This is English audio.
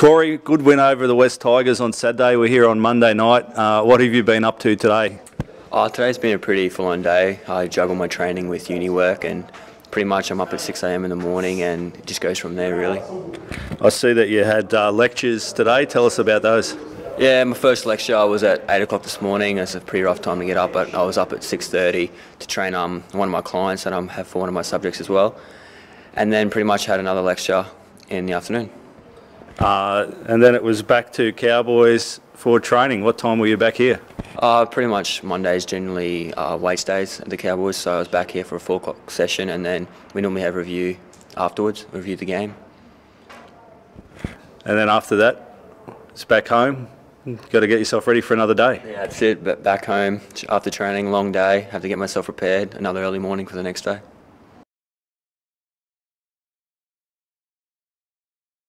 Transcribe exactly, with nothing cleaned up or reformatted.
Corey, good win over the West Tigers on Saturday. We're here on Monday night. Uh, what have you been up to today? Oh, today's been a pretty full-on day. I juggle my training with uni work, and pretty much I'm up at six A M in the morning, and it just goes from there, really. I see that you had uh, lectures today. Tell us about those. Yeah, my first lecture I was at eight o'clock this morning. It's a pretty rough time to get up, but I was up at six thirty to train um, one of my clients that I have for one of my subjects as well. And then pretty much had another lecture in the afternoon. Uh, and then it was back to Cowboys for training. What time were you back here? Uh, pretty much Mondays generally uh, weights days at the Cowboys, so I was back here for a four o'clock session, and then we normally have a review afterwards, review the game. And then after that, it's back home. Got to get yourself ready for another day. Yeah, that's it. But back home after training, long day, have to get myself prepared, another early morning for the next day.